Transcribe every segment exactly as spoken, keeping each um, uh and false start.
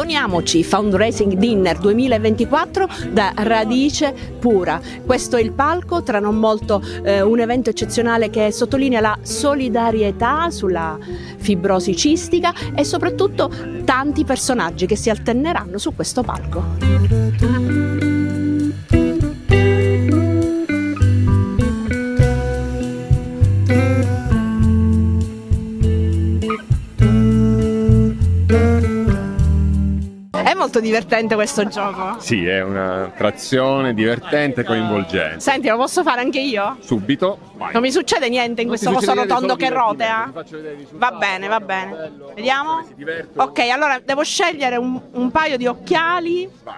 Doniamoci, Fundraising Dinner duemilaventiquattro da Radice Pura. Questo è il palco, tra non molto eh, un evento eccezionale che sottolinea la solidarietà sulla fibrosi cistica e soprattutto tanti personaggi che si alterneranno su questo palco. Molto divertente questo gioco. Sì, è un'attrazione divertente e coinvolgente. Senti, lo posso fare anche io? Subito. Vai. Non mi succede niente in non questo posto rotondo che rotea? Va bene, va bene. Bello. Vediamo? Ok, allora devo scegliere un, un paio di occhiali. Vai.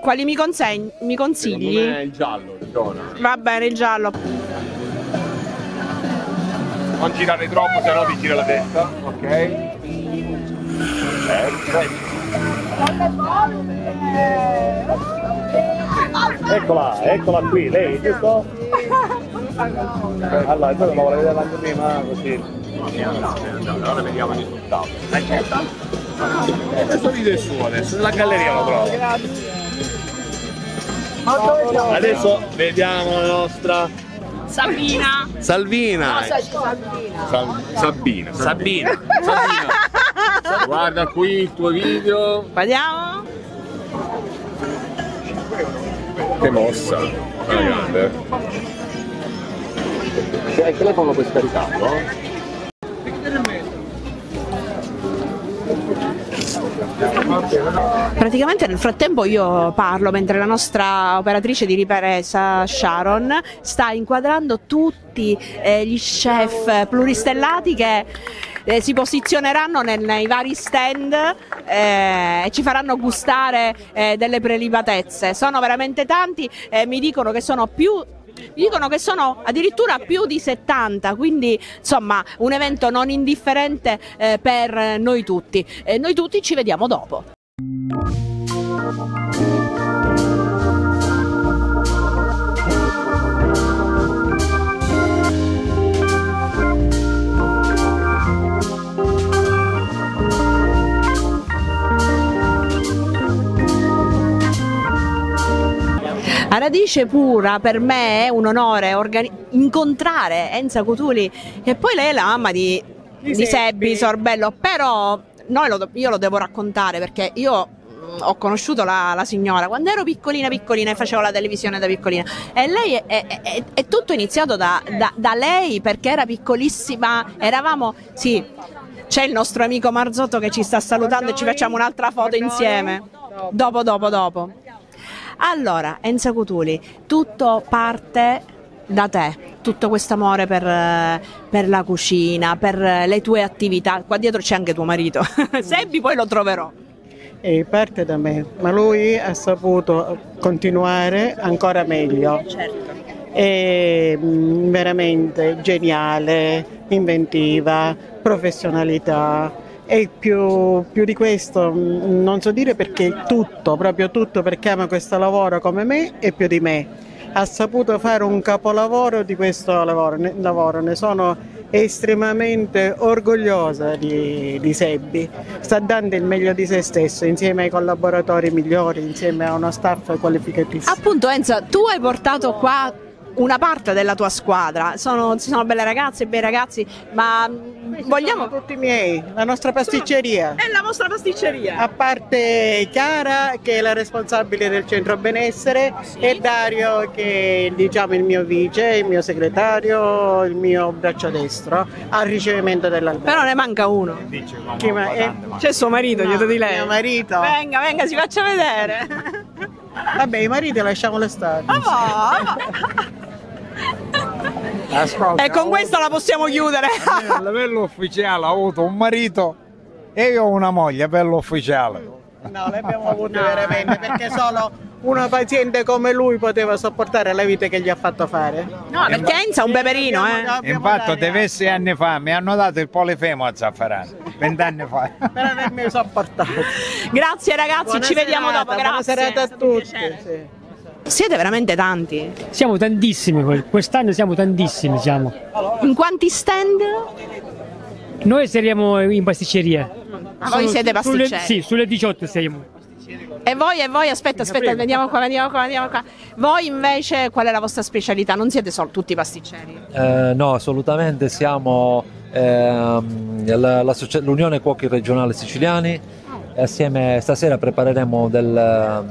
Quali mi, consegni, mi consigli? Secondo me il giallo, Giona. Va bene, il giallo. Non girare troppo, se no ti gira la testa. Ok. Ok. Eccola, eccola qui, lei, giusto? Allora, poi lo volevo vedere anche prima, così. Allora vediamo il risultato. Questo video è suo adesso, la galleria lo prova. Adesso vediamo la nostra... Sabina. Salvina. No, Sabina. Sal Sabina. Sabina. Sabina. Sabina. Guarda qui il tuo video. Guardiamo. Che mossa. Grande. Cioè, il telefono puoi scaricarlo? Praticamente nel frattempo io parlo mentre la nostra operatrice di ripresa Sharon sta inquadrando tutti eh, gli chef pluristellati che eh, si posizioneranno nei, nei vari stand eh, e ci faranno gustare eh, delle prelibatezze. Sono veramente tanti e eh, mi dicono che sono più Mi dicono che sono addirittura più di settanta, quindi insomma un evento non indifferente eh, per noi tutti. E noi tutti ci vediamo dopo. A Radice Pura per me è un onore incontrare Enza Cutuli, che poi lei è la mamma di, di, di Sebi Sorbello, però noi lo, io lo devo raccontare perché io ho conosciuto la, la signora quando ero piccolina piccolina e facevo la televisione da piccolina, e lei è, è, è, è tutto iniziato da, da, da lei, perché era piccolissima, eravamo, sì, c'è il nostro amico Marzotto che ci sta salutando e ci facciamo un'altra foto insieme, dopo dopo dopo. Allora, Enza Cutuli, tutto parte da te, tutto questo amore per, per la cucina, per le tue attività. Qua dietro c'è anche tuo marito, Sebi, poi lo troverò. E parte da me, ma lui ha saputo continuare ancora meglio. Certo. È veramente geniale, inventiva, professionalità. E più, più di questo non so dire, perché tutto, proprio tutto, perché ama questo lavoro come me e più di me. Ha saputo fare un capolavoro di questo lavoro, ne, lavoro. ne sono estremamente orgogliosa di, di Sebi. Sta dando il meglio di se stesso insieme ai collaboratori migliori, insieme a uno staff qualificatissimo. Appunto, Enza, tu hai portato qua una parte della tua squadra, sono, ci sono belle ragazze e bei ragazzi, ma vogliamo tutti i miei, la nostra pasticceria. È la vostra pasticceria. A parte Chiara, che è la responsabile del centro benessere, sì, e Dario, che è, diciamo, il mio vice, il mio segretario, il mio braccio destro al ricevimento dell'albergo. Però ne manca uno. Ma eh, c'è suo marito, no, dietro di lei. Mio marito. Venga, venga, si faccia vedere. Vabbè, i mariti lasciamolo stare. Ah, e con questo la possiamo chiudere. A livello ufficiale ho avuto un marito e io ho una moglie, bello ufficiale. No, le abbiamo avute no. veramente, perché solo una paziente come lui poteva sopportare la vita che gli ha fatto fare. No, perché Enza è un beverino, eh. Infatti, diversi anni fa mi hanno dato il polifemo a Zaffarano, vent'anni fa. Per avermi sopportato. Grazie ragazzi, buona ci serata, vediamo dopo. Grazie. Buona serata a tutti. Siete veramente tanti? Siamo tantissimi, quest'anno siamo tantissimi. Siamo. In quanti stand? Noi saremo in pasticceria. Ma voi siete pasticceri? Sì, sulle diciotto siamo. E voi, e voi, aspetta, aspetta, veniamo qua, veniamo qua, veniamo qua. Voi invece qual è la vostra specialità? Non siete solo tutti pasticceri? Eh, no, assolutamente, siamo eh, l'Unione Cuochi Regionale Siciliani, e assieme stasera prepareremo del...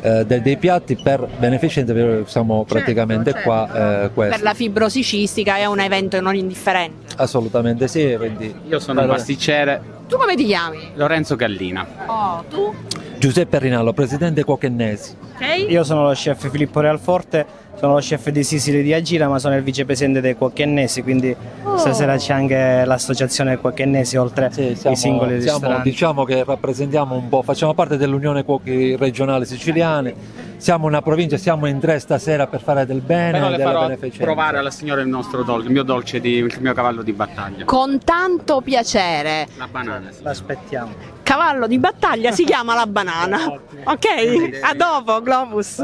Eh, dei, dei piatti per beneficenza, siamo certo, praticamente certo. qua eh, per la fibrosicistica è un evento non indifferente. Assolutamente sì. Quindi io sono un pasticcere. Tu come ti chiami? Lorenzo Gallina. Oh, tu? Giuseppe Rinaldo, presidente Cuochennesi. Okay. Io sono lo chef Filippo Realforte, sono lo chef di Sicili di Agira, ma sono il vicepresidente dei Cuochennesi, quindi oh. stasera c'è anche l'associazione Cuochennesi, oltre sì, siamo, ai singoli siamo, ristoranti. Diciamo che rappresentiamo un po', facciamo parte dell'Unione Cuochi Regionale Siciliane, siamo una provincia, siamo in tre stasera per fare del bene. Però le farò provare alla signora il nostro dolce, il mio dolce, di, il mio cavallo di battaglia. Con tanto piacere. La banana. Sì. L'aspettiamo. Cavallo di battaglia si chiama la banana. Ok? A dopo, Globus.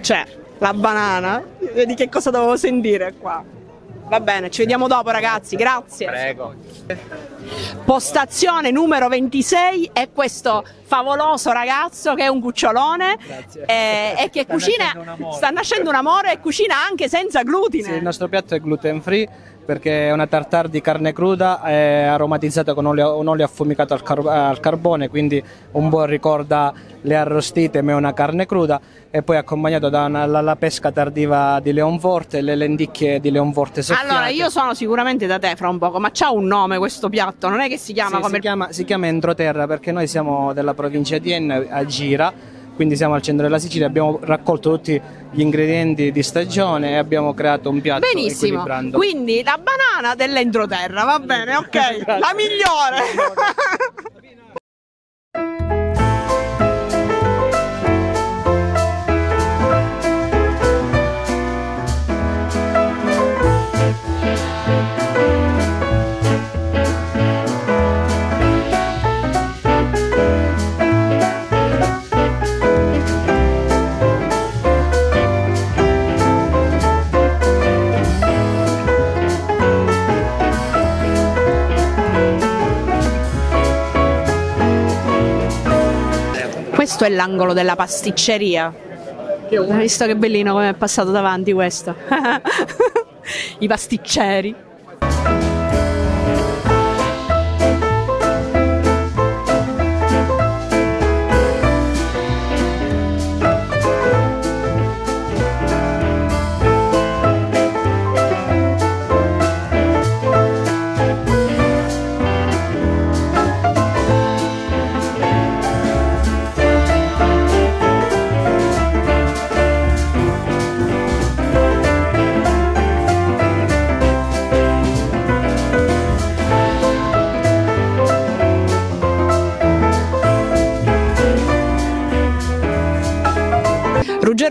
Cioè, la banana? Di che cosa dovevo sentire qua? Va bene, ci vediamo dopo ragazzi, grazie. Prego. Postazione numero ventisei è questo favoloso ragazzo che è un cucciolone e, e che sta cucina, nascendo sta nascendo un amore e cucina anche senza glutine. Sì, il nostro piatto è gluten free perché è una tartare di carne cruda aromatizzata con olio, un olio affumicato al, car al carbone, quindi un po' ricorda le arrostite ma è una carne cruda, e poi accompagnato dalla pesca tardiva di Leonforte e le lenticchie di Leonforte soffiate. Allora io sono sicuramente da te fra un poco, ma c'ha un nome questo piatto, non è che si chiama sì, come... Si chiama, si chiama entroterra perché noi siamo della provincia di Enna, a Gira, quindi siamo al centro della Sicilia, abbiamo raccolto tutti gli ingredienti di stagione e abbiamo creato un piatto benissimo equilibrando. Quindi la banana dell'entroterra, va bene, ok, la migliore! Questo è l'angolo della pasticceria. Hai visto che bellino come è passato davanti questo? I pasticceri.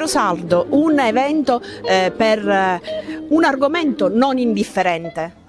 Saldo, un evento eh, per eh, un argomento non indifferente.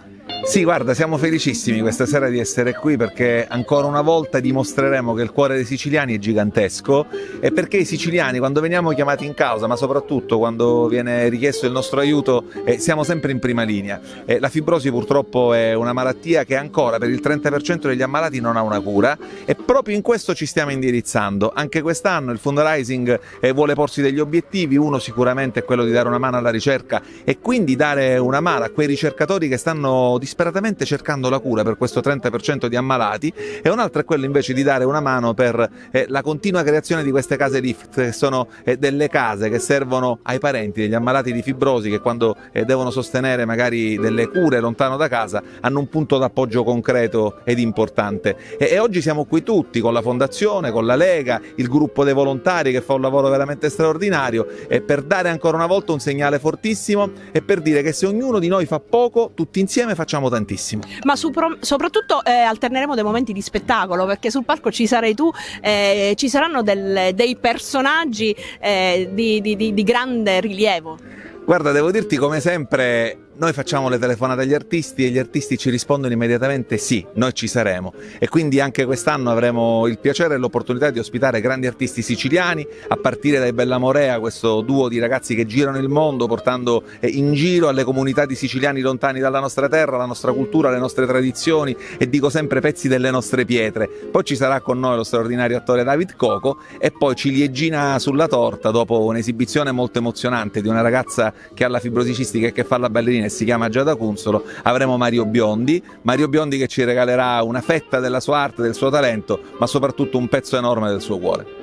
Sì, guarda, siamo felicissimi questa sera di essere qui perché ancora una volta dimostreremo che il cuore dei siciliani è gigantesco e perché i siciliani, quando veniamo chiamati in causa, ma soprattutto quando viene richiesto il nostro aiuto, eh, siamo sempre in prima linea. Eh, la fibrosi purtroppo è una malattia che ancora per il trenta per cento degli ammalati non ha una cura e proprio in questo ci stiamo indirizzando. Anche quest'anno il fundraising eh, vuole porsi degli obiettivi, uno sicuramente è quello di dare una mano alla ricerca e quindi dare una mano a quei ricercatori che stanno disperatamente cercando la cura per questo trenta per cento di ammalati, e un'altra è quella invece di dare una mano per eh, la continua creazione di queste case lift, che sono eh, delle case che servono ai parenti degli ammalati di fibrosi che quando eh, devono sostenere magari delle cure lontano da casa hanno un punto d'appoggio concreto ed importante. E, e oggi siamo qui tutti con la fondazione, con la Lega, il gruppo dei volontari che fa un lavoro veramente straordinario, e per dare ancora una volta un segnale fortissimo e per dire che se ognuno di noi fa poco, tutti insieme facciamo tantissimo. Ma su, soprattutto eh, alterneremo dei momenti di spettacolo perché sul palco ci sarai tu, eh, ci saranno del, dei personaggi eh, di, di, di grande rilievo. Guarda, devo dirti come sempre Noi facciamo le telefonate agli artisti e gli artisti ci rispondono immediatamente sì, noi ci saremo, e quindi anche quest'anno avremo il piacere e l'opportunità di ospitare grandi artisti siciliani, a partire dai Bella Morea, questo duo di ragazzi che girano il mondo portando in giro alle comunità di siciliani lontani dalla nostra terra la nostra cultura, le nostre tradizioni e dico sempre pezzi delle nostre pietre. Poi ci sarà con noi lo straordinario attore David Coco e poi ciliegina sulla torta dopo un'esibizione molto emozionante di una ragazza che ha la fibrosicistica e che fa la ballerina e si chiama Giada Cunzolo, avremo Mario Biondi, Mario Biondi che ci regalerà una fetta della sua arte, del suo talento, ma soprattutto un pezzo enorme del suo cuore.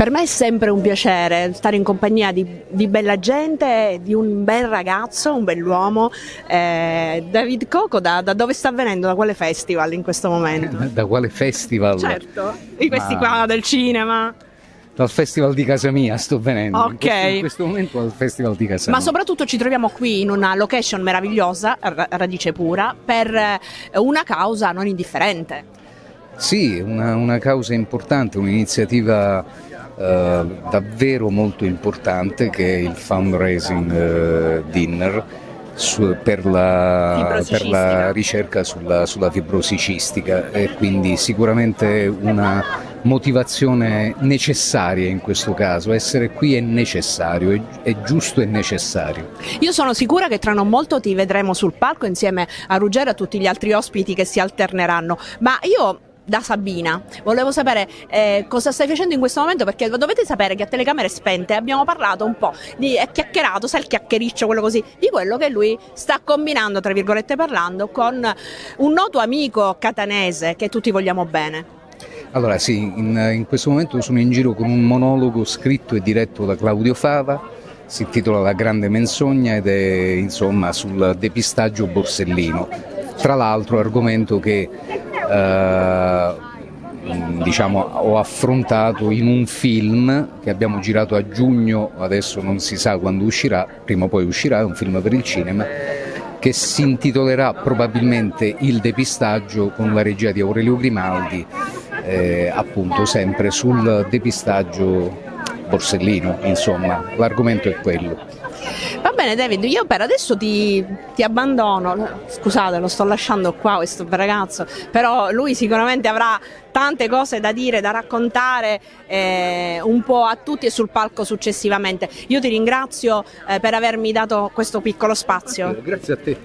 Per me è sempre un piacere stare in compagnia di, di bella gente, di un bel ragazzo, un bell'uomo. Eh, David Coco, da, da dove sta venendo? Da quale festival in questo momento? Da quale festival? Certo, di questi Ma... qua del cinema. Dal festival di casa mia sto venendo, okay. in, questo, in questo momento al festival di casa mia. Ma soprattutto ci troviamo qui in una location meravigliosa, Radice Pura, per una causa non indifferente. Sì, una, una causa importante, un'iniziativa Uh, davvero molto importante, che è il fundraising uh, dinner su, per, la, per la ricerca sulla, sulla fibrosicistica, e quindi sicuramente una motivazione necessaria in questo caso. Essere qui è necessario, è, è giusto e necessario. Io sono sicura che tra non molto ti vedremo sul palco insieme a Ruggero e a tutti gli altri ospiti che si alterneranno, ma io... Da Sabina volevo sapere eh, cosa stai facendo in questo momento, perché dovete sapere che a telecamere spente abbiamo parlato un po', di, è chiacchierato, sai il chiacchiericcio, quello così, di quello che lui sta combinando, tra virgolette parlando, con un noto amico catanese che tutti vogliamo bene. Allora sì, in, in questo momento sono in giro con un monologo scritto e diretto da Claudio Fava, si intitola La Grande Menzogna ed è insomma sul depistaggio borsellino, tra l'altro argomento che Uh, diciamo ho affrontato in un film che abbiamo girato a giugno, adesso non si sa quando uscirà, prima o poi uscirà, è un film per il cinema che si intitolerà probabilmente Il depistaggio, con la regia di Aurelio Grimaldi, eh, appunto sempre sul depistaggio borsellino, insomma l'argomento è quello. Va bene David, io per adesso ti, ti abbandono, scusate lo sto lasciando qua questo ragazzo, però lui sicuramente avrà tante cose da dire, da raccontare eh, un po' a tutti e sul palco successivamente. Io ti ringrazio eh, per avermi dato questo piccolo spazio. Grazie a te.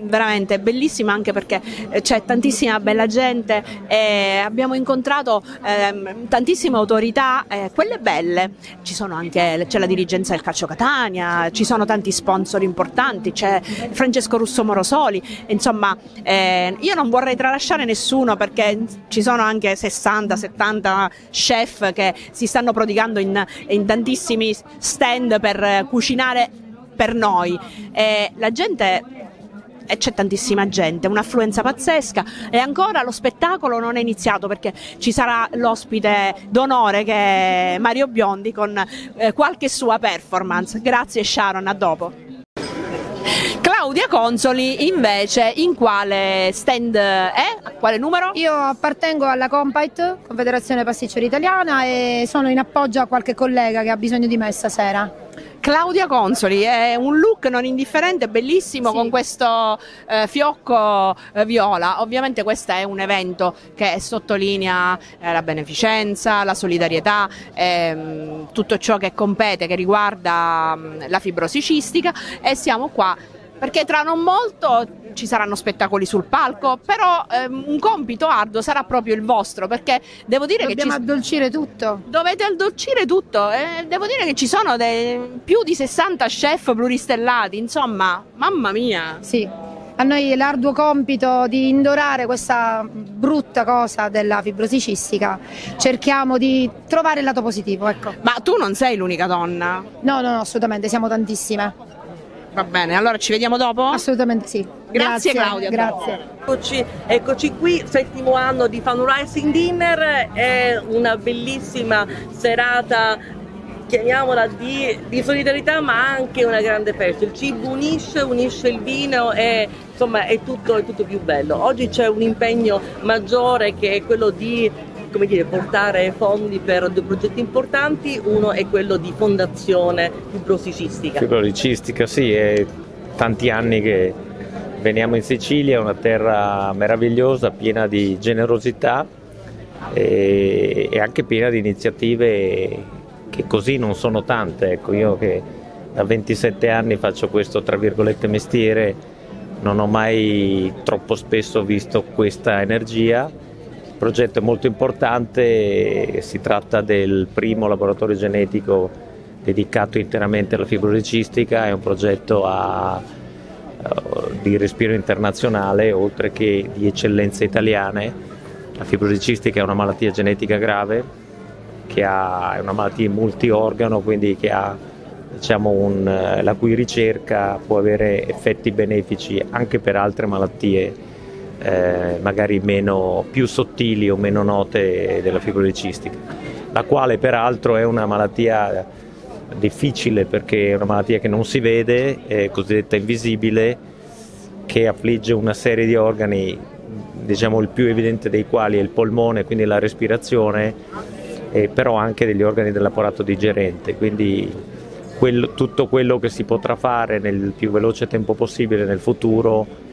Veramente bellissima, anche perché c'è tantissima bella gente e abbiamo incontrato eh, tantissime autorità, eh, quelle belle, ci sono anche c'è la dirigenza del Calcio Catania, ci sono tanti sponsor importanti, c'è Francesco Russo Morosoli, insomma eh, io non vorrei tralasciare nessuno, perché ci sono anche sessanta settanta chef che si stanno prodigando in, in tantissimi stand per cucinare per noi, e la gente... E c'è tantissima gente, un'affluenza pazzesca, e ancora lo spettacolo non è iniziato perché ci sarà l'ospite d'onore che è Mario Biondi con eh, qualche sua performance. Grazie Sharon, a dopo. Claudia Consoli invece in quale stand è? A quale numero? Io appartengo alla Compait, Confederazione Pasticceri Italiana, e sono in appoggio a qualche collega che ha bisogno di me stasera. Claudia Consoli, è un look non indifferente, bellissimo, sì, con questo eh, fiocco eh, viola. Ovviamente questo è un evento che sottolinea eh, la beneficenza, la solidarietà, eh, tutto ciò che compete, che riguarda mh, la fibrosicistica, e siamo qua perché tra non molto ci saranno spettacoli sul palco, però ehm, un compito arduo sarà proprio il vostro, perché devo dire Dobbiamo che ci... addolcire tutto. Dovete addolcire tutto, eh, devo dire che ci sono dei... più di sessanta chef pluristellati, insomma, mamma mia. Sì, a noi l'arduo compito di indorare questa brutta cosa della fibrosicistica, cerchiamo di trovare il lato positivo, ecco. Ma tu non sei l'unica donna? No, no, no, assolutamente, siamo tantissime. Va bene, allora ci vediamo dopo? Assolutamente sì. Grazie, grazie Claudia. Grazie. Eccoci, eccoci qui, settimo anno di Fundraising Dinner, è una bellissima serata, chiamiamola di, di solidarietà, ma anche una grande festa. Il cibo unisce, unisce il vino e insomma è tutto, è tutto più bello. Oggi c'è un impegno maggiore che è quello di, come dire, portare fondi per due progetti importanti. Uno è quello di Fondazione Fibrosicistica. Fibrosicistica, sì, è tanti anni che veniamo in Sicilia, una terra meravigliosa, piena di generosità e, e anche piena di iniziative che così non sono tante. Ecco, io che da ventisette anni faccio questo, tra virgolette, mestiere, non ho mai troppo spesso visto questa energia. Il progetto è molto importante, si tratta del primo laboratorio genetico dedicato interamente alla fibrosicistica, è un progetto a, di respiro internazionale oltre che di eccellenze italiane. La fibrosicistica è una malattia genetica grave, che ha, è una malattia multiorgano, quindi che ha, diciamo, un, la cui ricerca può avere effetti benefici anche per altre malattie, Eh, magari meno, più sottili o meno note della fibrosicistica, la quale peraltro è una malattia difficile perché è una malattia che non si vede, eh, cosiddetta invisibile, che affligge una serie di organi, diciamo il più evidente dei quali è il polmone, quindi la respirazione, eh, però anche degli organi dell'apparato digerente, quindi quello, tutto quello che si potrà fare nel più veloce tempo possibile nel futuro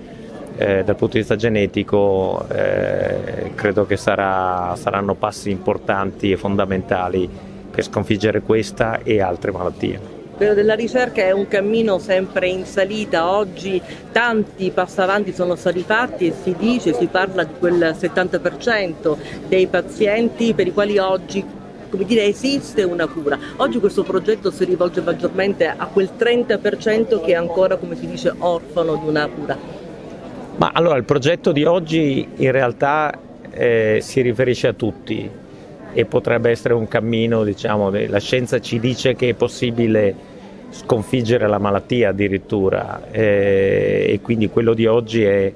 Eh, dal punto di vista genetico eh, credo che sarà, saranno passi importanti e fondamentali per sconfiggere questa e altre malattie. Quello della ricerca è un cammino sempre in salita, oggi tanti passi avanti sono stati fatti e si dice, si parla di quel settanta per cento dei pazienti per i quali oggi, come dire, esiste una cura. Oggi questo progetto si rivolge maggiormente a quel trenta per cento che è ancora, come si dice, orfano di una cura. Ma allora il progetto di oggi in realtà eh, si riferisce a tutti e potrebbe essere un cammino, diciamo, la scienza ci dice che è possibile sconfiggere la malattia addirittura eh, e quindi quello di oggi è,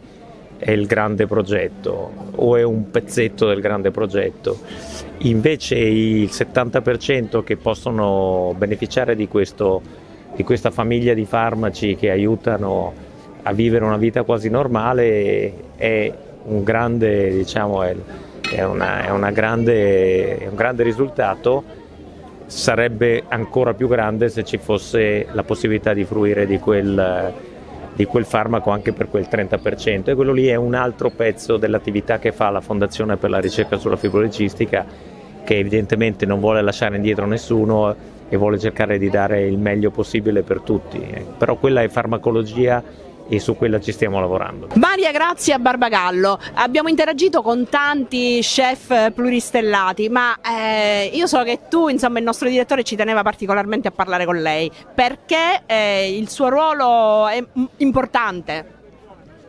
è il grande progetto o è un pezzetto del grande progetto. Invece il settanta per cento che possono beneficiare di, questo, di questa famiglia di farmaci che aiutano a vivere una vita quasi normale è un grande, diciamo, è, è, una, è, una grande, è un grande risultato, sarebbe ancora più grande se ci fosse la possibilità di fruire di quel, di quel farmaco anche per quel trenta per cento, e quello lì è un altro pezzo dell'attività che fa la Fondazione per la ricerca sulla fibrosicistica, che evidentemente non vuole lasciare indietro nessuno e vuole cercare di dare il meglio possibile per tutti, però quella è farmacologia e su quella ci stiamo lavorando. Maria Grazia Barbagallo, abbiamo interagito con tanti chef pluristellati, ma eh, io so che tu, insomma, il nostro direttore ci teneva particolarmente a parlare con lei perché eh, il suo ruolo è importante.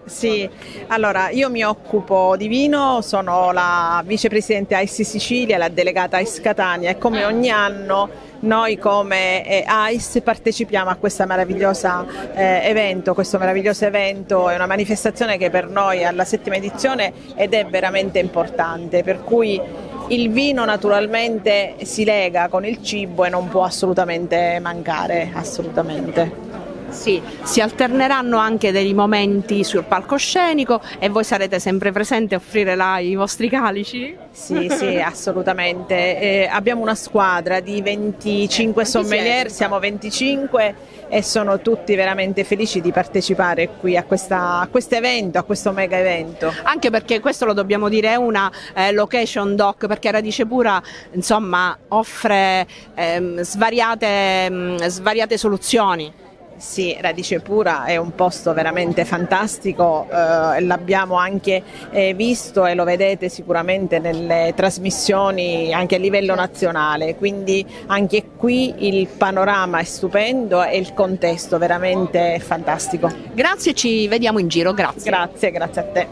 Sì, allora io mi occupo di vino, sono la vicepresidente A I S Sicilia, la delegata A I S Catania, e come ogni anno noi come A I S partecipiamo a questa meravigliosa eh, evento, questo meraviglioso evento è una manifestazione che per noi è alla settima edizione ed è veramente importante, per cui il vino naturalmente si lega con il cibo e non può assolutamente mancare, assolutamente. Sì, si alterneranno anche dei momenti sul palcoscenico e voi sarete sempre presenti a offrire là i vostri calici? Sì, sì, assolutamente. Eh, abbiamo una squadra di venticinque sommelier, siamo venticinque e sono tutti veramente felici di partecipare qui a questo evento, a questo mega evento. Anche perché, questo lo dobbiamo dire, è una eh, location doc, perché Radice Pura insomma offre ehm, svariate, mh, svariate soluzioni. Sì, Radice Pura è un posto veramente fantastico, eh, l'abbiamo anche eh, visto e lo vedete sicuramente nelle trasmissioni anche a livello nazionale, quindi anche qui il panorama è stupendo e il contesto veramente fantastico. Grazie, ci vediamo in giro, grazie. Grazie, grazie a te.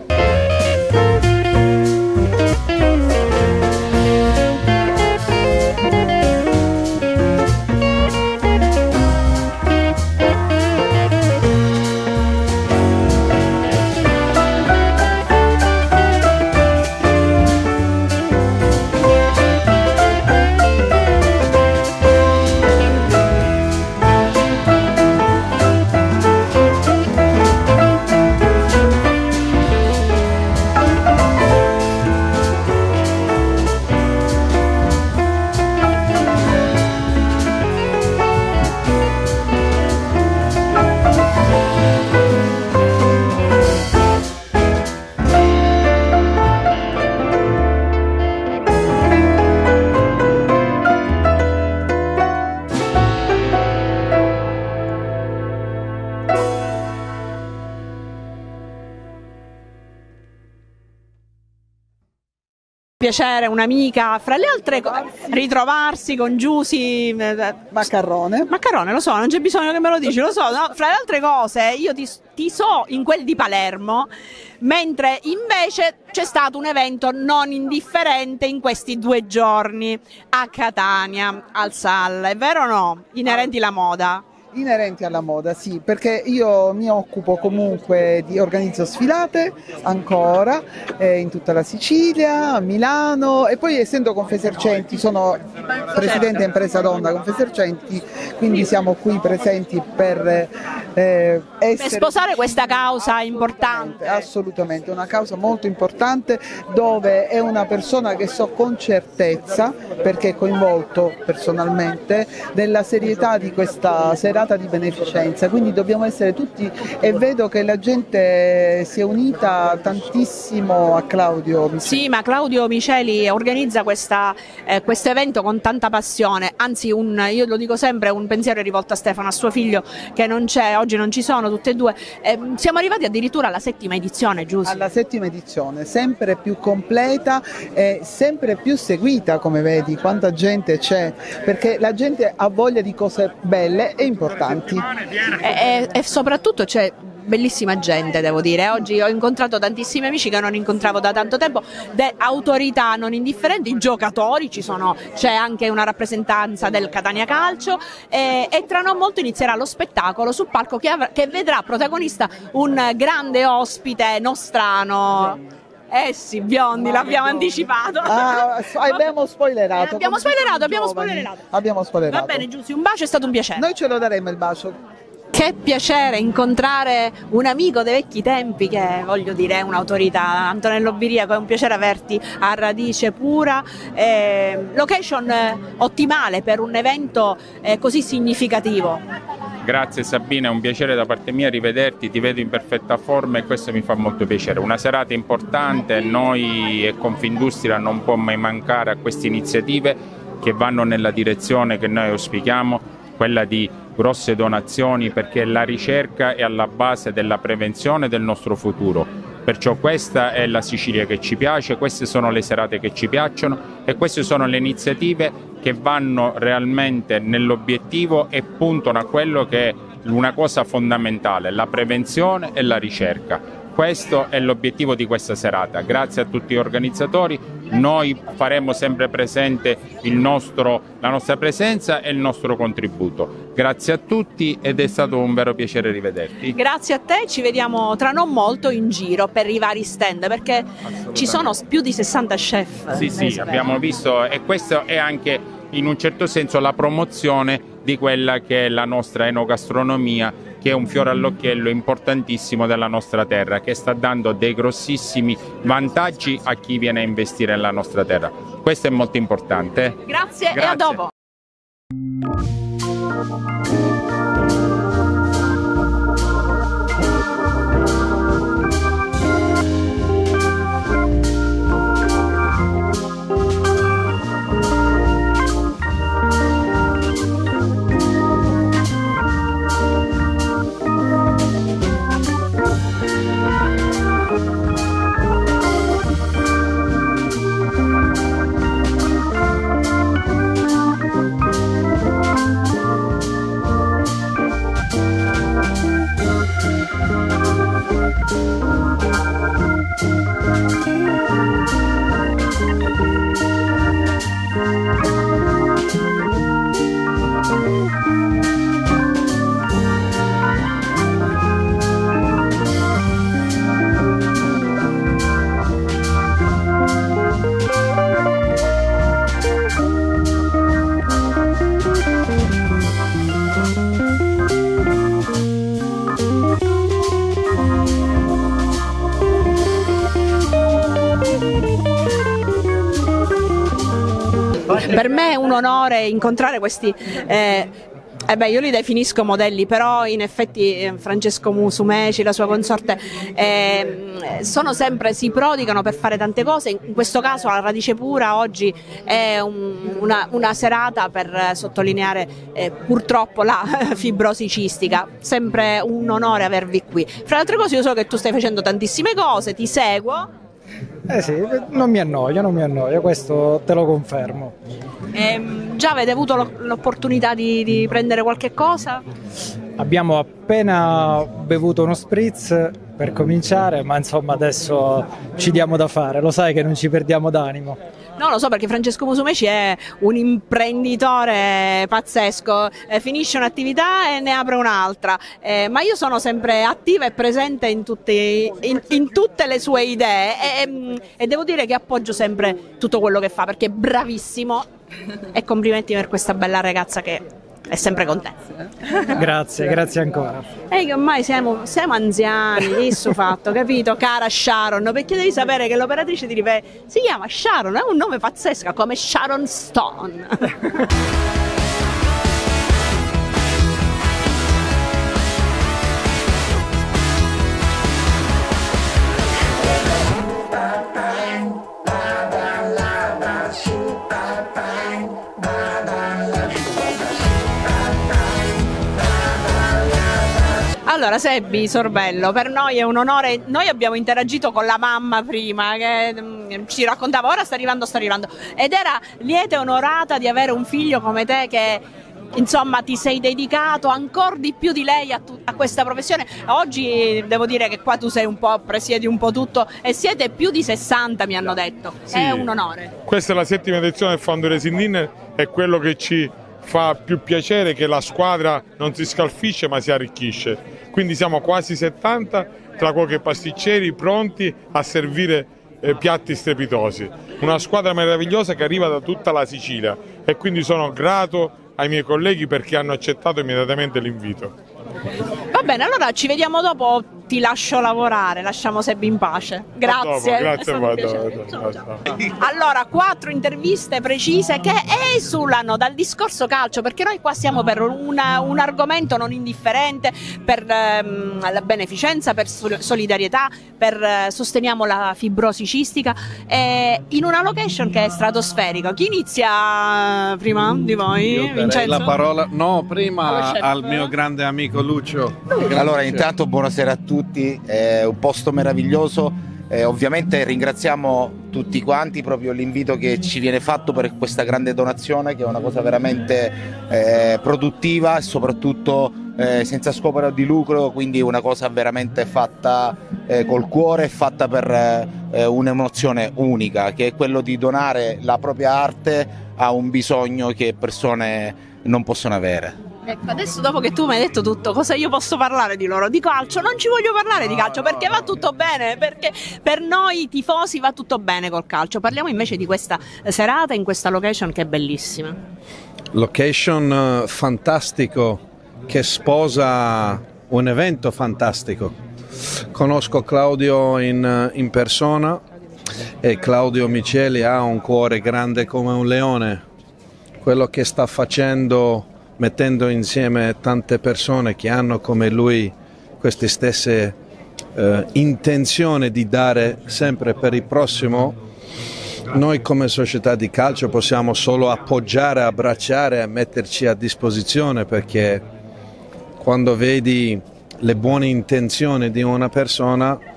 Piacere, un'amica, fra le altre cose, ritrovarsi con Giusi Maccarrone. Maccarrone, lo so, non c'è bisogno che me lo dici, lo so, no? Fra le altre cose io ti, ti so in quel di Palermo, mentre invece c'è stato un evento non indifferente in questi due giorni a Catania, al S A L, è vero o no? Inerenti alla moda. Inerenti alla moda, sì, perché io mi occupo comunque di organizzo sfilate ancora eh, in tutta la Sicilia, a Milano, e poi essendo Confesercenti, sono presidente impresa donna Confesercenti, quindi siamo qui presenti per eh, essere... Per sposare questa causa importante. Assolutamente, una causa molto importante dove è una persona che so con certezza, perché è coinvolto personalmente, della serietà di questa serata di beneficenza, quindi dobbiamo essere tutti, e vedo che la gente si è unita tantissimo a Claudio Miceli. Sì, ma Claudio Miceli organizza questa, eh, questo evento con tanta passione, anzi un, io lo dico sempre, un pensiero è rivolto a Stefano, a suo figlio che non c'è, oggi non ci sono tutte e due, eh, siamo arrivati addirittura alla settima edizione, giusto? Alla settima edizione, sempre più completa e sempre più seguita, come vedi, quanta gente c'è, perché la gente ha voglia di cose belle e importanti. E, e soprattutto c'è bellissima gente, devo dire. Oggi ho incontrato tantissimi amici che non incontravo da tanto tempo, de autorità non indifferenti, giocatori, ci sono, c'è anche una rappresentanza del Catania Calcio e, e tra non molto inizierà lo spettacolo sul palco che, avrà, che vedrà protagonista un grande ospite nostrano. Eh sì, Biondi, l'abbiamo anticipato. Ah, abbiamo spoilerato. Eh, abbiamo spoilerato, abbiamo spoilerato. Abbiamo spoilerato. Va bene Giussi, un bacio, è stato un piacere. Noi ce lo daremo il bacio. Che piacere incontrare un amico dei vecchi tempi che, voglio dire, è un'autorità. Antonello Biriaco, è un piacere averti a Radice Pura. Eh, location ottimale per un evento eh, così significativo. Grazie Sabina, è un piacere da parte mia rivederti, ti vedo in perfetta forma e questo mi fa molto piacere. Una serata importante, noi e Confindustria non può mai mancare a queste iniziative che vanno nella direzione che noi auspichiamo, quella di grosse donazioni, perché la ricerca è alla base della prevenzione del nostro futuro, perciò questa è la Sicilia che ci piace, queste sono le serate che ci piacciono e queste sono le iniziative che vanno realmente nell'obiettivo e puntano a quello che è una cosa fondamentale, la prevenzione e la ricerca. Questo è l'obiettivo di questa serata, grazie a tutti gli organizzatori, noi faremo sempre presente il nostro, la nostra presenza e il nostro contributo. Grazie a tutti ed è stato un vero piacere rivederti. Grazie a te, ci vediamo tra non molto in giro per i vari stand, perché ci sono più di sessanta chef. Sì, sì, abbiamo visto, e questo è anche in un certo senso la promozione di quella che è la nostra enogastronomia, che è un fiore all'occhiello importantissimo della nostra terra, che sta dando dei grossissimi vantaggi a chi viene a investire nella nostra terra. Questo è molto importante. Grazie, Grazie. E a dopo. Per me è un onore incontrare questi, eh, eh beh, io li definisco modelli, però in effetti eh, Francesco Musumeci, la sua consorte, eh, sono sempre, si prodigano per fare tante cose. In questo caso la Radice Pura oggi è un, una, una serata per eh, sottolineare eh, purtroppo la fibrosi cistica. Sempre un onore avervi qui. Fra le altre cose io so che tu stai facendo tantissime cose, ti seguo. Eh sì, non mi annoio, non mi annoio, questo te lo confermo. Eh, già avete avuto l'opportunità di, di prendere qualche cosa? Abbiamo appena bevuto uno spritz per cominciare, ma insomma adesso ci diamo da fare, lo sai che non ci perdiamo d'animo. No, lo so, perché Francesco Musumeci è un imprenditore pazzesco, eh, finisce un'attività e ne apre un'altra, eh, ma io sono sempre attiva e presente in tutte, in, in tutte le sue idee e, e devo dire che appoggio sempre tutto quello che fa, perché è bravissimo e complimenti per questa bella ragazza che è sempre con te. Grazie, grazie ancora. E che ormai siamo, siamo anziani, questo fatto, capito? Cara Sharon, perché devi sapere che l'operatrice di ripete si chiama Sharon, è un nome pazzesco, come Sharon Stone. Allora, Sebi Sorbello, per noi è un onore, noi abbiamo interagito con la mamma prima che mh, ci raccontava ora sta arrivando, sta arrivando ed era lieta e onorata di avere un figlio come te che insomma ti sei dedicato ancora di più di lei a, tu, a questa professione. Oggi devo dire che qua tu sei un po', presiedi un po' tutto e siete più di sessanta mi hanno detto, sì, è un onore. Questa è la settima edizione del Fondo Resindin e quello che ci fa più piacere che la squadra non si scalfisce ma si arricchisce. Quindi siamo quasi settanta tra cuochi e pasticceri pronti a servire eh, piatti strepitosi. Una squadra meravigliosa che arriva da tutta la Sicilia e quindi sono grato ai miei colleghi perché hanno accettato immediatamente l'invito. Va bene, allora ci vediamo dopo, ti lascio lavorare, lasciamo Sebi in pace. Grazie. A dopo, grazie a voi. Ciao, ciao. Allora, quattro interviste precise che esulano dal discorso calcio, perché noi qua siamo per una, un argomento non indifferente, per ehm, la beneficenza, per sol solidarietà, per eh, sosteniamo la fibrosi cistica, eh, in una location che è stratosferica. Chi inizia prima di voi? Io Vincenzo? La parola, no, prima al mio grande amico Lucio. Lui. Allora, intanto buonasera a tutti. Tutti, è un posto meraviglioso, eh, ovviamente ringraziamo tutti quanti proprio l'invito che ci viene fatto per questa grande donazione che è una cosa veramente eh, produttiva e soprattutto eh, senza scopo di lucro, quindi una cosa veramente fatta eh, col cuore, fatta per eh, un'emozione unica che è quello di donare la propria arte a un bisogno che persone non possono avere. Ecco, adesso dopo che tu mi hai detto tutto, cosa io posso parlare di loro? Di calcio? Non ci voglio parlare no, di calcio perché va tutto bene, perché per noi tifosi va tutto bene col calcio. Parliamo invece di questa serata in questa location che è bellissima. Location fantastico che sposa un evento fantastico. Conosco Claudio in, in persona e Claudio Miceli ha un cuore grande come un leone. Quello che sta facendo, mettendo insieme tante persone che hanno come lui queste stesse eh, intenzioni di dare sempre per il prossimo, noi come società di calcio possiamo solo appoggiare, abbracciare e metterci a disposizione, perché quando vedi le buone intenzioni di una persona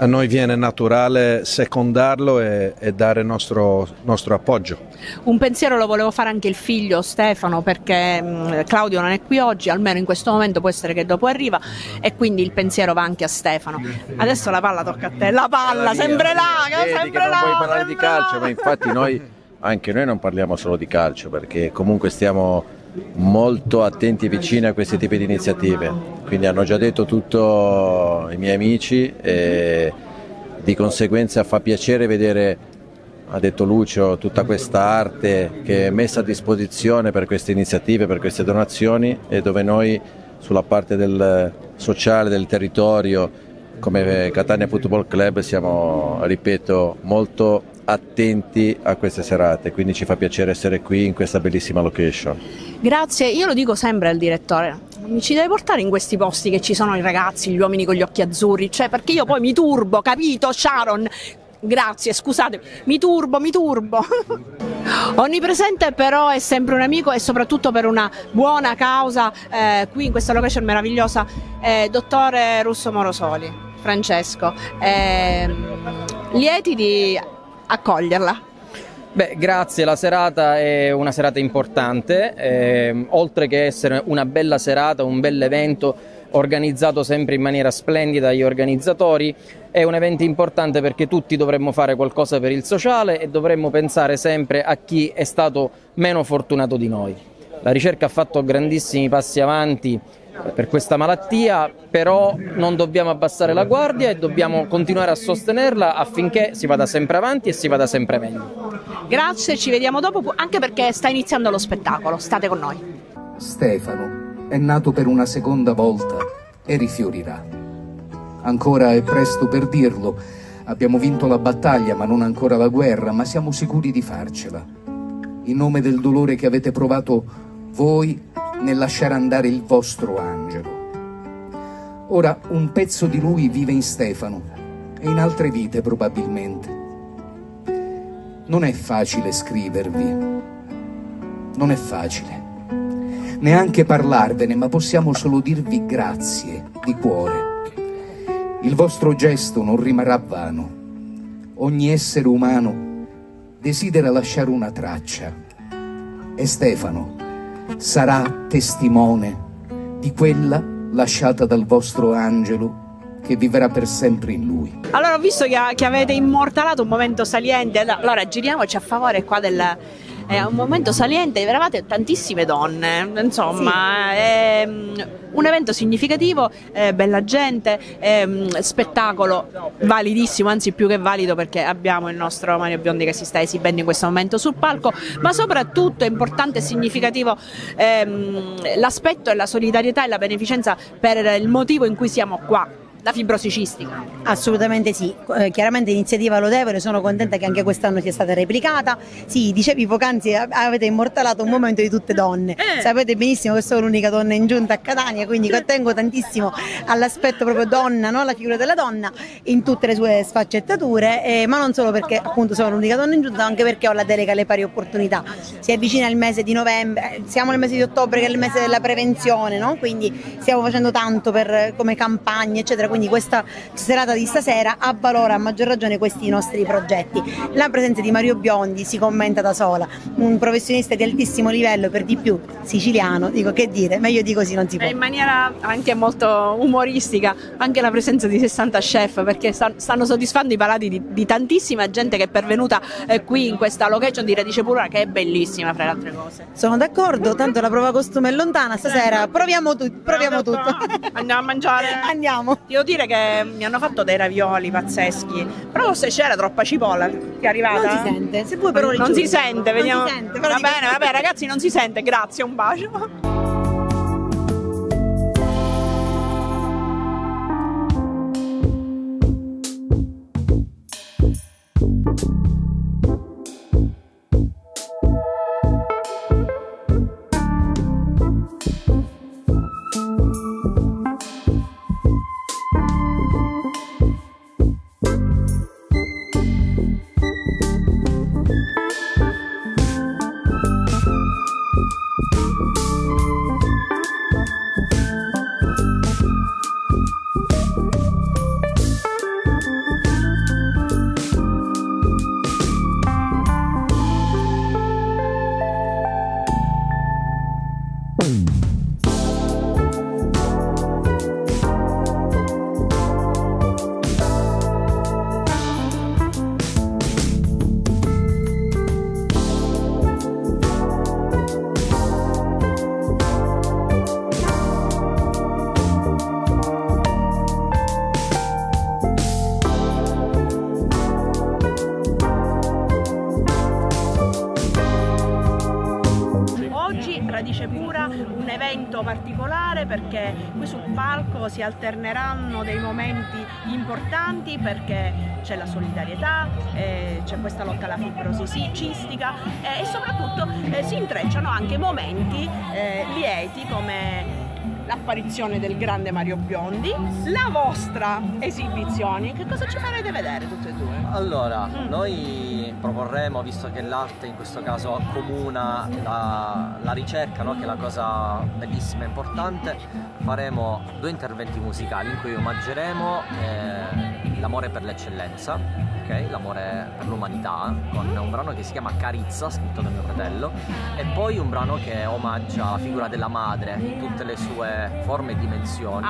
a noi viene naturale secondarlo e, e dare il nostro, nostro appoggio. Un pensiero lo volevo fare anche il figlio Stefano, perché mh, Claudio non è qui oggi, almeno in questo momento, può essere che dopo arriva, e quindi il pensiero va anche a Stefano. Adesso la palla tocca a te, la palla, sempre là, vedi, sempre là. Non puoi parlare di calcio, là. Ma infatti noi, anche noi non parliamo solo di calcio, perché comunque stiamo molto attenti e vicini a questi tipi di iniziative, quindi hanno già detto tutto i miei amici e di conseguenza fa piacere vedere, ha detto Lucio, tutta questa arte che è messa a disposizione per queste iniziative, per queste donazioni, e dove noi sulla parte del sociale, del territorio, come Catania Football Club siamo, ripeto, molto attenti a queste serate, quindi ci fa piacere essere qui in questa bellissima location. Grazie, io lo dico sempre al direttore, mi ci deve portare in questi posti che ci sono i ragazzi, gli uomini con gli occhi azzurri, cioè, perché io poi mi turbo, capito Sharon? Grazie, scusate, mi turbo, mi turbo. Onnipresente però è sempre un amico, e soprattutto per una buona causa eh, qui in questa location meravigliosa. eh, Dottore Russo Morosoli, Francesco, eh, lieti di accoglierla. Beh, grazie, la serata è una serata importante, eh, oltre che essere una bella serata, un bel evento organizzato sempre in maniera splendida dagli organizzatori, è un evento importante perché tutti dovremmo fare qualcosa per il sociale e dovremmo pensare sempre a chi è stato meno fortunato di noi. La ricerca ha fatto grandissimi passi avanti per questa malattia, però non dobbiamo abbassare la guardia e dobbiamo continuare a sostenerla affinché si vada sempre avanti e si vada sempre meglio. Grazie, ci vediamo dopo, anche perché sta iniziando lo spettacolo, state con noi. Stefano è nato per una seconda volta e rifiorirà. Ancora è presto per dirlo, abbiamo vinto la battaglia ma non ancora la guerra, ma siamo sicuri di farcela. In nome del dolore che avete provato voi nel lasciare andare il vostro angelo. Ora un pezzo di lui vive in Stefano e in altre vite probabilmente. Non è facile scrivervi, non è facile neanche parlarvene, ma possiamo solo dirvi grazie di cuore. Il vostro gesto non rimarrà vano. Ogni essere umano desidera lasciare una traccia e Stefano sarà testimone di quella lasciata dal vostro angelo, che vivrà per sempre in lui. Allora, ho visto che, che avete immortalato un momento saliente, allora giriamoci a favore qua del... È un momento saliente, eravate tantissime donne, insomma, sì. È un evento significativo, è bella gente, è spettacolo validissimo, anzi più che valido, perché abbiamo il nostro Mario Biondi che si sta esibendo in questo momento sul palco, ma soprattutto è importante e significativo l'aspetto e la solidarietà e la beneficenza per il motivo in cui siamo qua. La fibrosicistica. Assolutamente sì, eh, chiaramente iniziativa lodevole, sono contenta che anche quest'anno sia stata replicata. Sì, dicevi poc'anzi, avete immortalato un momento di tutte donne, eh. Sapete benissimo che sono l'unica donna in giunta a Catania, quindi tengo tantissimo all'aspetto proprio donna, no? La figura della donna in tutte le sue sfaccettature, eh, ma non solo perché appunto sono l'unica donna in giunta, ma anche perché ho la delega alle pari opportunità. Si avvicina il mese di novembre, siamo nel mese di ottobre che è il mese della prevenzione, no? Quindi stiamo facendo tanto per, come campagne eccetera. Quindi questa serata di stasera avvalora a maggior ragione questi nostri progetti. La presenza di Mario Biondi si commenta da sola, un professionista di altissimo livello, per di più siciliano, dico che dire, meglio di così non si può. E in maniera anche molto umoristica anche la presenza di sessanta chef, perché stanno soddisfando i palati di, di tantissima gente che è pervenuta eh, qui in questa location di Radice Pura, che è bellissima fra le altre cose. Sono d'accordo, tanto la prova costume è lontana, stasera proviamo, tu proviamo tutto. Andiamo a mangiare? Andiamo. Devo dire che mi hanno fatto dei ravioli pazzeschi, però se c'era troppa cipolla, ti è arrivata? Non si sente, se vuoi però non si sente, vediamo. Non si sente, va bene, va bene ragazzi, non si sente, grazie, un bacio. un evento particolare, perché qui sul palco si alterneranno dei momenti importanti, perché c'è la solidarietà, eh, c'è questa lotta alla fibrosi cistica eh, e soprattutto eh, si intrecciano anche momenti eh, lieti come l'apparizione del grande Mario Biondi, la vostra esibizione. Che cosa ci farete vedere tutte e due? Allora, mm. noi proporremo, visto che l'arte in questo caso accomuna la, la ricerca, no? che è la cosa bellissima e importante, faremo due interventi musicali in cui omaggeremo eh, l'amore per l'eccellenza, okay? l'amore per l'umanità, con un brano che si chiama Carizza, scritto da mio fratello, e poi un brano che omaggia la figura della madre in tutte le sue forme e dimensioni.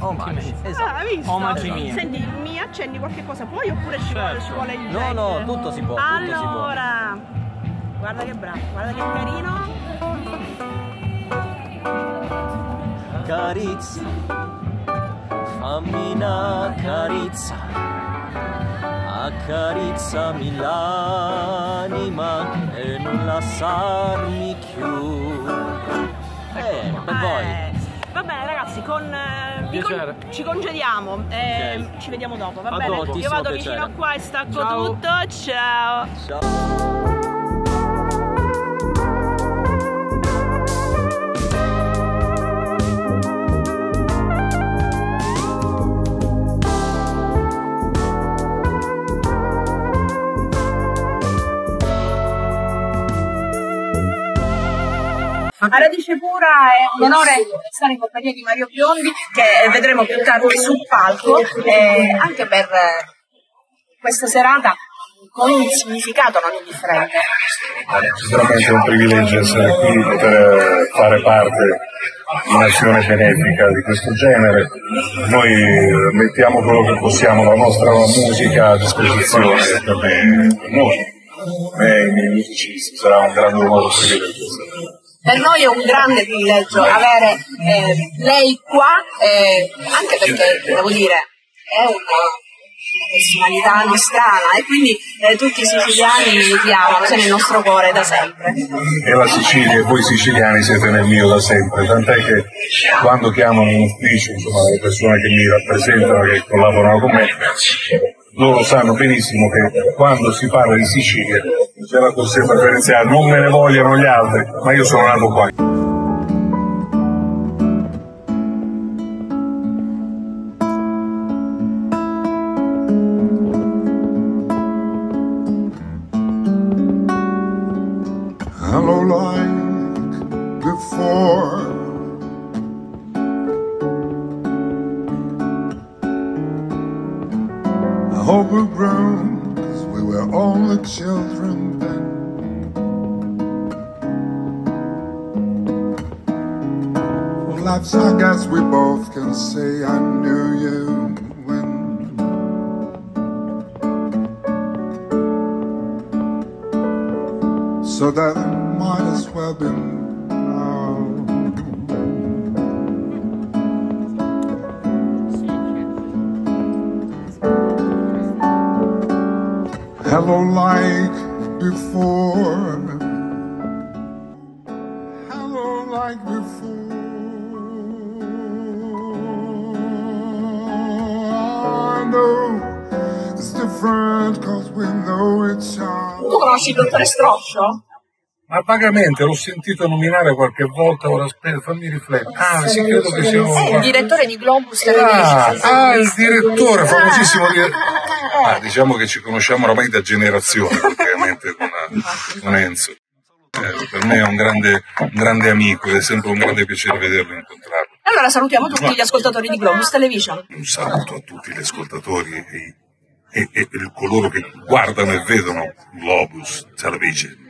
Omaggi, esatto. Omaggi mia. Senti, mi accendi qualche cosa poi oppure ci certo. vuole il No, no, tutto si può. Allora, tutto si può. Guarda che bravo, guarda che carino. Carizza, fammi una carizza, accarezzami l'anima e non lasciarmi più. Eh, per voi. Va bene ragazzi, con, eh, con, ci congediamo, eh, okay. ci vediamo dopo, va bene? Io vado piacere. vicino a qua e stacco ciao. tutto, ciao! Ciao! A Radice Pura è un onore stare in compagnia di Mario Biondi, che vedremo più tardi sul palco, eh, anche per questa serata con un significato non indifferente. Sicuramente è un privilegio essere qui per fare parte di un'azione benefica di questo genere. Noi mettiamo quello che possiamo, la nostra musica a disposizione per, per noi. Per i miei amici sarà un grande onore privilegio. Per noi è un grande privilegio avere eh, lei qua, eh, anche perché, devo dire, è una, una personalità nostrana e quindi eh, tutti i siciliani ti amano, sei nel nostro cuore da sempre. E la Sicilia, e voi siciliani siete nel mio da sempre, tant'è che quando chiamano in ufficio, insomma, le persone che mi rappresentano, che collaborano con me, loro sanno benissimo che quando si parla di Sicilia c'è la corsia preferenziale, non me ne vogliono gli altri, ma io sono nato qua. Hello, like before. I hope we're grown, 'cause we were only children then. Well, life's, I guess we both can say I knew you when. So that it might as well be now. Hello, like before. Hello, like before. I know it's different 'cause we know each other. Tu conosci il dottore Stroscio? Ma vagamente l'ho sentito nominare qualche volta, ora aspetta, fammi riflettere. Ah, sì, credo che sia un... il direttore di Globus Television. Ah, il direttore, famosissimo direttore. Ah, diciamo che ci conosciamo ormai da generazioni, praticamente, con, con Enzo. Eh, per me è un grande, un grande amico ed è sempre un grande piacere vederlo e incontrarlo. Allora salutiamo tutti gli ascoltatori di Globus Television. Un saluto a tutti gli ascoltatori e, e, e, e coloro che guardano e vedono Globus Television.